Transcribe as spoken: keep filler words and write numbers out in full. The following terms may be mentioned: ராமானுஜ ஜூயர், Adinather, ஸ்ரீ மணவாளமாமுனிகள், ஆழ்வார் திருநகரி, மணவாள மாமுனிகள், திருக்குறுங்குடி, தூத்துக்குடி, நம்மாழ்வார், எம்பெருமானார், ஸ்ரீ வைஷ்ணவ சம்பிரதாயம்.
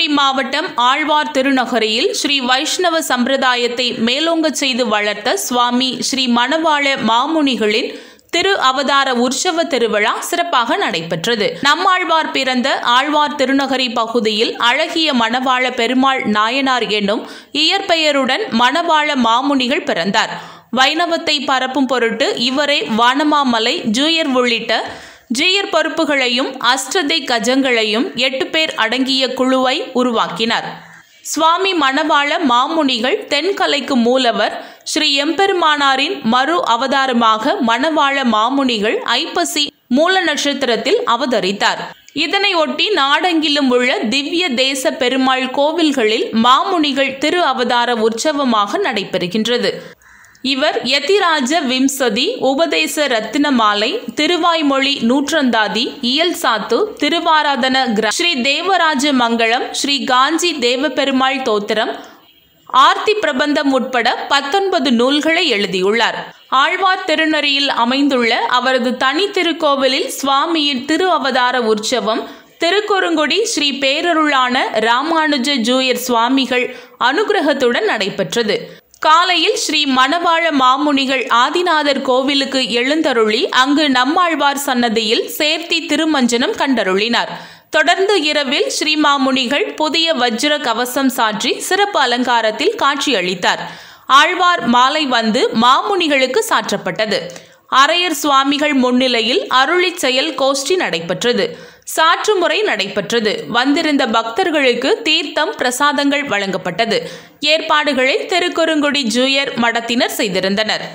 தூத்துக்குடி மாவட்டம் ஆழ்வார் திருநகரில் ஸ்ரீ வைஷ்ணவ சம்பிரதாயத்தை மேலோங்கச் செய்து வளர்த்த சுவாமி ஸ்ரீ மணவாள மாமுனிகளின் திரு அவதார உற்சவ திருவிழா சிறப்பாக நடைபெற்றது. நம்மாழ்வார் பிறந்த ஆழ்வார் திருநகரி பகுதியில் அழகிய மணவாள பெருமாள் நாயனார் என்னும் இயற்பெயருடன் மணவாள மாமுனிகள் பிறந்தார். வைணவத்தை பரப்பும் பொருட்டு இவரை வானமாமலை ஜூயர் உள்ளிட்ட ஜீயர் பொறுப்புகளையும் அஷ்டதை கஜங்களையும் எட்டு பேர் அடங்கிய குழுவை உருவாக்கினார். சுவாமி மணவாள மாமுனிகள் தென்கலைக்கு மூலவர் ஸ்ரீ எம்பெருமானாரின் மறு அவதாரமாக மணவாள மாமுனிகள் ஐப்பசி மூல நட்சத்திரத்தில் அவதரித்தார். இதனையொட்டி நாடெங்கிலும் உள்ள திவ்ய தேச பெருமாள் கோவில்களில் மாமுனிகள் திரு அவதார உற்சவமாக நடைபெறுகின்றது. இவர் யதிராஜ விம்சதி, உபதேச ரத்தினமாலை, திருவாய்மொழி நூற்றந்தாதி, இயல் சாத்து, திருவாராதன கிர, ஸ்ரீ தேவராஜ மங்கலம், ஸ்ரீ காஞ்சி தேவபெருமாள் தோத்திரம், ஆர்த்தி பிரபந்தம் உட்பட பத்தொன்பது நூல்களை எழுதியுள்ளார். ஆழ்வார் திருநெறியில் அமைந்துள்ள அவரது தனி திருக்கோவிலில் சுவாமியின் திரு அவதார உற்சவம் திருக்குறுங்குடி ஸ்ரீ பேரருளான ராமானுஜ ஜூயர் சுவாமிகள் அனுகிரகத்துடன் நடைபெற்றது. காலையில் ஸ்ரீ மணவாள மாமுனிகள் ஆதிநாதர் கோவிலுக்கு எழுந்தருளி அங்கு நம்மாழ்வார் சன்னதியில் சேர்த்தி திருமஞ்சனம் கண்டருளினார். தொடர்ந்து இரவில் ஸ்ரீ மாமுனிகள் புதிய வஜ்ர கவசம் சாற்றி சிறப்பு அலங்காரத்தில் காட்சியளித்தார். ஆழ்வார் மாலை வந்து மாமுனிகளுக்கு சாற்றப்பட்டது. அரையர் சுவாமிகள் முன்னிலையில் அருளி செயல் கோஷ்டி நடைபெற்றது. சாற்று முறை நடைபெற்றது. வந்திருந்த பக்தர்களுக்கு தீர்த்தம் பிரசாதங்கள் வழங்கப்பட்டது. ஏற்பாடுகளை திருக்குறுங்குடி ஜூயர் மடத்தினர் செய்திருந்தனர்.